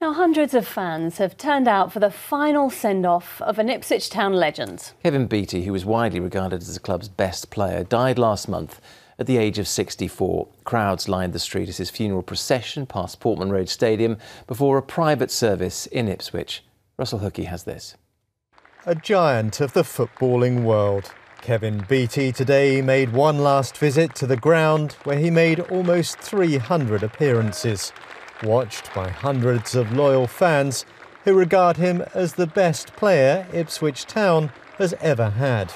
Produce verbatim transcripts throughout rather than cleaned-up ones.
Now, hundreds of fans have turned out for the final send-off of an Ipswich Town legend. Kevin Beattie, who was widely regarded as the club's best player, died last month at the age of sixty-four. Crowds lined the street as his funeral procession past Portman Road Stadium before a private service in Ipswich. Russell Hookey has this. A giant of the footballing world, Kevin Beattie today made one last visit to the ground where he made almost three hundred appearances, watched by hundreds of loyal fans who regard him as the best player Ipswich Town has ever had.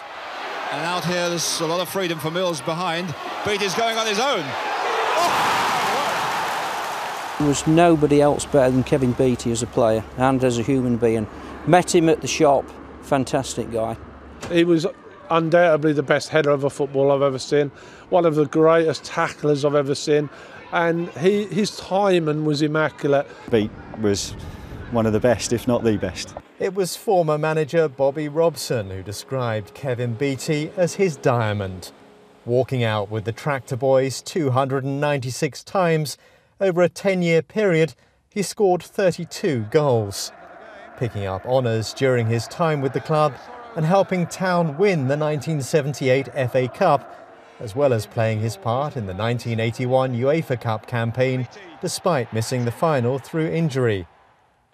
And out here there's a lot of freedom for Mills behind. Beattie's going on his own. Oh! There was nobody else better than Kevin Beattie as a player and as a human being. Met him at the shop, fantastic guy. He was undoubtedly the best header of a football I've ever seen, one of the greatest tacklers I've ever seen, and he, his timing was immaculate. Beat was one of the best, if not the best. It was former manager Bobby Robson who described Kevin Beattie as his diamond, walking out with the Tractor Boys two hundred ninety-six times over a ten-year period. He scored thirty-two goals, picking up honours during his time with the club and helping Town win the nineteen seventy-eight F A Cup, as well as playing his part in the nineteen eighty-one UEFA Cup campaign, despite missing the final through injury.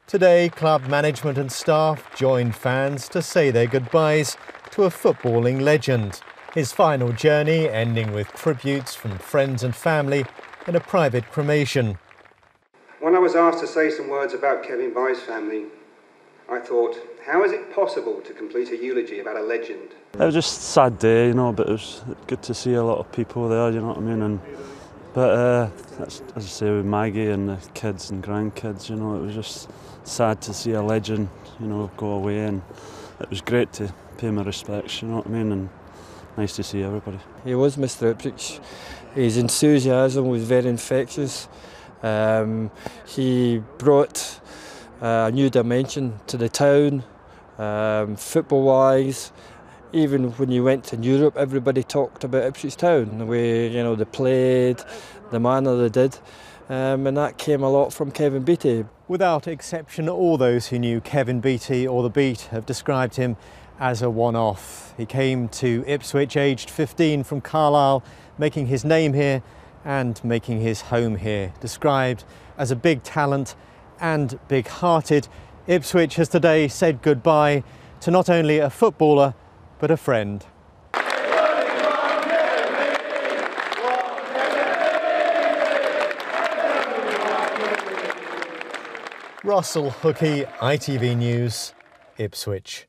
Today, club management and staff joined fans to say their goodbyes to a footballing legend, his final journey ending with tributes from friends and family in a private cremation. When I was asked to say some words about Kevin Beattie's family, I thought, how is it possible to complete a eulogy about a legend? It was just a sad day, you know, but it was good to see a lot of people there, you know what I mean? And, but uh, as I say, with Maggie and the kids and grandkids, you know, it was just sad to see a legend, you know, go away, and it was great to pay my respects, you know what I mean, and nice to see everybody. He was Mister Ipswich. His enthusiasm was very infectious. Um, he brought Uh, a new dimension to the town, um, football-wise. Even when you went to Europe, everybody talked about Ipswich Town, the way, you know, they played, the manner they did, um, and that came a lot from Kevin Beattie. Without exception, all those who knew Kevin Beattie or the Beat have described him as a one-off. He came to Ipswich aged fifteen from Carlisle, making his name here and making his home here. Described as a big talent and big-hearted, Ipswich has today said goodbye to not only a footballer, but a friend. Russell Hookey, I T V News, Ipswich.